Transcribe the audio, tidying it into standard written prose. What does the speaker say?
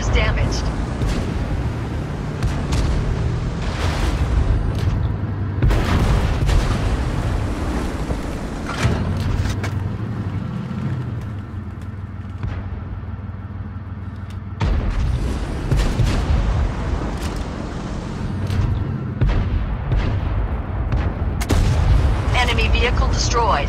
is damaged. Enemy vehicle destroyed.